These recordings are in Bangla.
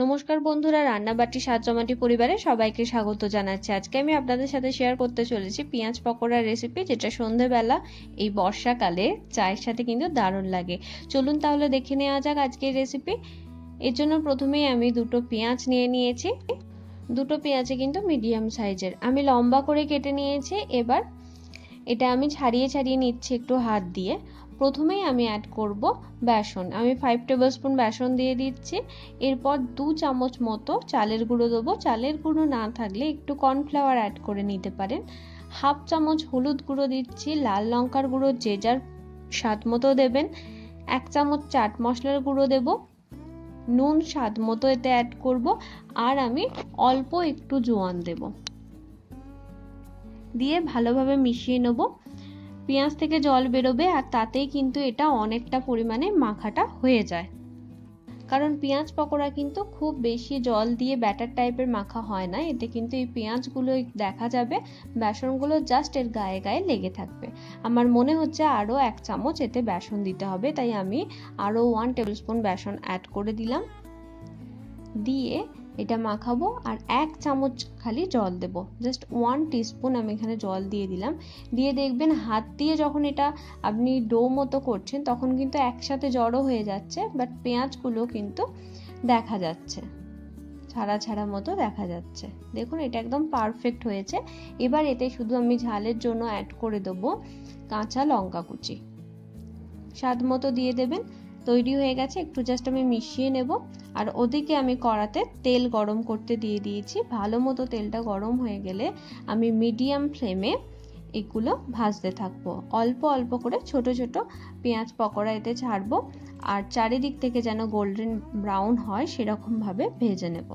नमस्कार बंधुरा रान्नाबाटी स्वाद जमाटी परिवारे सबाइके स्वागत जानाচ্ছি। आज के आमि आपनादेर साथे शेयर करते चलेछि पेंयाज पकोड़ार रेसिपि, जेटा सन्ध्येबेला एई बर्षाकाले चायेर साथे किन्तु दारुण लागे। चलुन ताहले देखे नेওয়া যাক आजकेर रेसिपि। एर जोन्नो प्रथमेই आमि दुटो पेंयाज निये निয়েছি। दुटो पेंयाजे किन्तु मिडियाम साइजेर आमि लम्बा करे केटे निয়েছি। एबार এটা আমি ছাড়িয়ে ছাড়িয়ে নিচ্ছি একটু হাত দিয়ে। প্রথমেই আমি অ্যাড করব বেসন। আমি 5 টেবিলস্পুন বেসন দিয়ে দিচ্ছি। এরপর 2 চামচ মতো চালের গুঁড়ো দেব। চালের গুঁড়ো না থাকলে একটু কর্নফ্লাওয়ার অ্যাড করে নিতে পারেন। হাফ চামচ হলুদ গুঁড়ো দিচ্ছি। লাল লঙ্কার গুঁড়ো যে যার স্বাদ মতো দেবেন। 1 চামচ চাট মশলার গুঁড়ো দেব। নুন স্বাদ মতো এতে অ্যাড করব। আর আমি অল্প একটু জোয়ান দেব। दिए भालोभावे मिशिए नेब। पेंयाज थेके जल बेरोबे आर तातेई किन्तु एटा अनेकटा परिमाणे माखाटा हये जाय, कारण पेंयाज पकोड़ा किन्तु खूब बेशी जल दिए बैटर टाइपेर माखा हय ना। एते किन्तु एई पेंयाजगुलो देखा जाबे बेसनगुलो जास्ट एर गाये गाये लेगे थाकबे। आमार मने होच्छे आरो 1 चामच एते बेसन दिते होबे, ताई आमी आरो 1 टेबिलस्पुन बेसन अ্যাড करे दिलाम। दिए এটা মাখাবো আর 1 চামচ খালি জল দেব। জাস্ট 1 টিস্পুন আমি এখানে জল দিয়ে দিলাম। দিয়ে দেখবেন হাত দিয়ে যখন এটা আপনি ডো মতো করছেন তখন কিন্তু একসাথে জড়ো হয়ে যাচ্ছে, বাট পেঁয়াজগুলো কিন্তু দেখা যাচ্ছে ছাড়া ছাড়া মতো দেখা যাচ্ছে। দেখুন এটা একদম পারফেক্ট হয়েছে। এবার এতে শুধু আমি ঝালের জন্য অ্যাড করে দেব কাঁচা লঙ্কা কুচি। স্বাদ মতো দিয়ে দেবেন। তৈরি হয়ে গেছে। একটু জাস্ট আমি মিশিয়ে নেব। আর ওদিকে আমি কড়াতে তেল গরম করতে দিয়ে দিয়েছি। ভালোমতো তেলটা গরম হয়ে গেলে আমি মিডিয়াম ফ্লেমে এগুলো ভাজতে থাকব। অল্প অল্প করে ছোট ছোট পেঁয়াজ পকোড়া এতে ছাড়ব। আর চারিদিক থেকে যেন গোল্ডেন ব্রাউন হয় সেরকম ভাবে ভেজে নেব।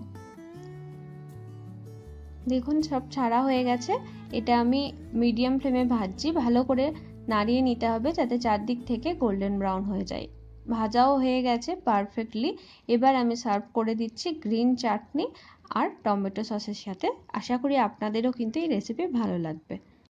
দেখুন সব ছাড়া হয়ে গেছে। এটা আমি মিডিয়াম ফ্লেমে ভাজছি। ভালো করে নাড়িয়ে নিতে হবে যাতে চারদিক থেকে গোল্ডেন ব্রাউন হয়ে যায়। ভাজাও হয়ে গেছে পারফেক্টলি। এবার আমি সার্ভ করে দিচ্ছি গ্রিন চাটনি আর টমেটো সসের সাথে। আশা করি আপনাদেরও কিন্তু এই রেসিপি ভালো লাগবে।